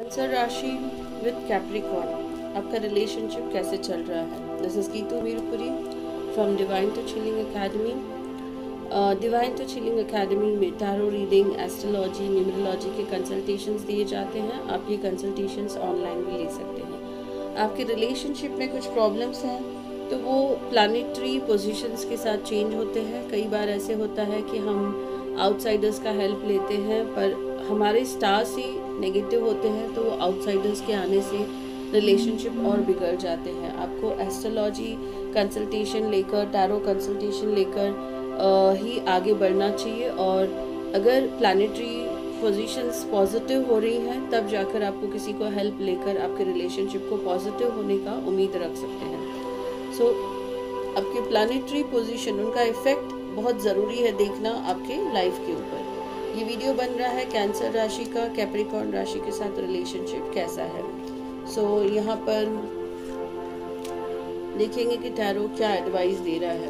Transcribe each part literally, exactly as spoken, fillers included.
Cancer राशि with Capricorn, आपका relationship कैसे चल रहा है। This is Geetu Mirpuri from divine to healing academy. Divine touch healing academy में टैरो रीडिंग, एस्ट्रोलॉजी, न्यूमरोलॉजी के कंसल्टेशंस दिए जाते हैं। आप ये कंसल्टेशंस ऑनलाइन भी ले सकते हैं। आपके रिलेशनशिप में कुछ प्रॉब्लम्स हैं तो वो प्लानिटरी पोजीशंस के साथ चेंज होते हैं। कई बार ऐसे होता है कि हम आउटसाइडर्स का हेल्प लेते हैं पर हमारे स्टार्स ही नेगेटिव होते हैं, तो वो आउटसाइडर्स के आने से रिलेशनशिप और बिगड़ जाते हैं। आपको एस्ट्रोलॉजी कंसल्टेशन लेकर, टैरो कंसल्टेशन लेकर ही आगे बढ़ना चाहिए, और अगर प्लानिटरी पोजीशंस पॉजिटिव हो रही हैं तब जाकर आपको किसी को हेल्प लेकर आपके रिलेशनशिप को पॉजिटिव होने का उम्मीद रख सकते हैं। सो so, आपके प्लानिटरी पोजीशन, उनका इफ़ेक्ट बहुत ज़रूरी है देखना आपके लाइफ के ऊपर। ये वीडियो बन रहा है कैंसर राशि का कैप्रिकॉर्न राशि के साथ रिलेशनशिप कैसा है। सो so, यहाँ पर देखेंगे कि टैरो क्या एडवाइस दे रहा है।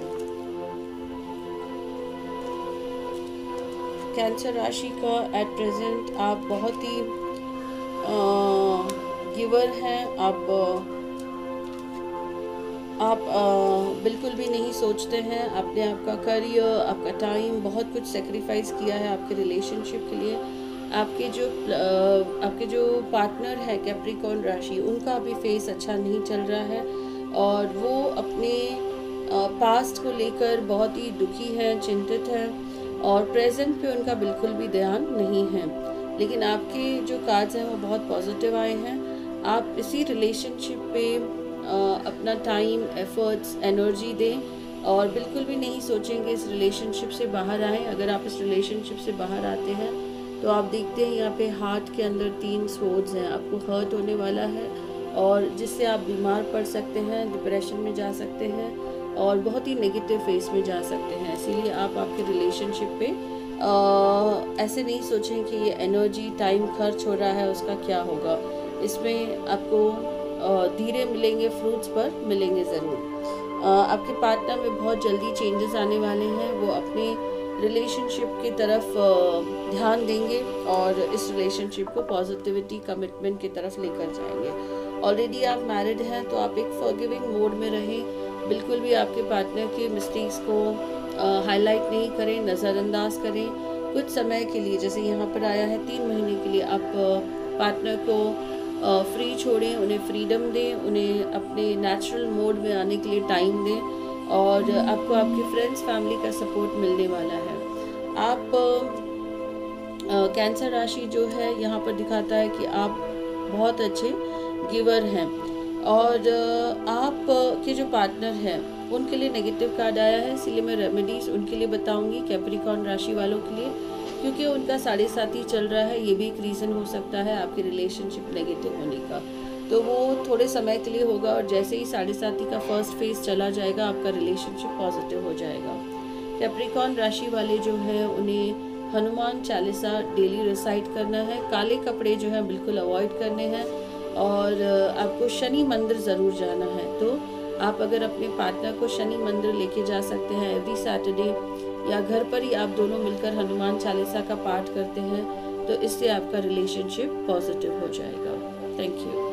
कैंसर राशि का एट प्रेजेंट आप बहुत ही गिवर हैं। आप आप आ, बिल्कुल भी नहीं सोचते हैं। आपने आपका करियर, आपका टाइम, बहुत कुछ सेक्रीफाइस किया है आपके रिलेशनशिप के लिए। आपके जो आपके जो पार्टनर है कैप्रिकॉर्न राशि, उनका भी फेस अच्छा नहीं चल रहा है और वो अपने पास्ट को लेकर बहुत ही दुखी हैं, चिंतित हैं और प्रेजेंट पे उनका बिल्कुल भी ध्यान नहीं है। लेकिन आपके जो कार्ड्स हैं वो बहुत पॉजिटिव आए हैं। आप इसी रिलेशनशिप पे आ, अपना टाइम, एफर्ट्स, एनर्जी दें और बिल्कुल भी नहीं सोचेंगे इस रिलेशनशिप से बाहर आएँ। अगर आप इस रिलेशनशिप से बाहर आते हैं तो आप देखते हैं यहाँ पे हार्ट के अंदर तीन स्वॉर्ड्स हैं। आपको हर्ट होने वाला है और जिससे आप बीमार पड़ सकते हैं, डिप्रेशन में जा सकते हैं और बहुत ही नेगेटिव फेस में जा सकते हैं। इसीलिए आप आपके रिलेशनशिप पे आ, ऐसे नहीं सोचें कि ये एनर्जी, टाइम खर्च हो रहा है उसका क्या होगा। इसमें आपको धीरे मिलेंगे, फ्रूट्स पर मिलेंगे ज़रूर। आपके पार्टनर में बहुत जल्दी चेंजेस आने वाले हैं। वो अपने रिलेशनशिप की तरफ आ, ध्यान देंगे और इस रिलेशनशिप को पॉजिटिविटी, कमिटमेंट की तरफ लेकर जाएंगे। ऑलरेडी आप मैरिड हैं तो आप एक फॉरगिविंग मोड में रहें। बिल्कुल भी आपके पार्टनर के मिस्टेक्स को हाईलाइट नहीं करें, नज़रअंदाज करें। कुछ समय के लिए, जैसे यहाँ पर आया है तीन महीने के लिए, आप पार्टनर को फ्री छोड़ें, उन्हें फ्रीडम दें, उन्हें अपने नेचुरल मोड में आने के लिए टाइम दें। और आपको आपके फ्रेंड्स, फैमिली का सपोर्ट मिलने वाला है। आप कैंसर राशि जो है यहाँ पर दिखाता है कि आप बहुत अच्छे गिवर हैं और आप के जो पार्टनर हैं उनके लिए नेगेटिव कार्ड आया है। इसलिए मैं रेमेडीज़ उनके लिए बताऊंगी, कैप्रिकॉर्न राशि वालों के लिए, क्योंकि उनका साढ़े साथ ही चल रहा है। ये भी एक रीज़न हो सकता है आपके रिलेशनशिप नेगेटिव होने का। तो वो थोड़े समय के लिए होगा और जैसे ही साढ़े साथी का फर्स्ट फेज चला जाएगा आपका रिलेशनशिप पॉजिटिव हो जाएगा। कैप्रिकॉर्न राशि वाले जो है उन्हें हनुमान चालीसा डेली रिसाइट करना है। काले कपड़े जो हैं बिल्कुल अवॉइड करने हैं और आपको शनि मंदिर ज़रूर जाना है। तो आप अगर अपने पार्टनर को शनि मंदिर लेके जा सकते हैं एवरी सैटरडे, या घर पर ही आप दोनों मिलकर हनुमान चालीसा का पाठ करते हैं, तो इससे आपका रिलेशनशिप पॉजिटिव हो जाएगा। Thank you.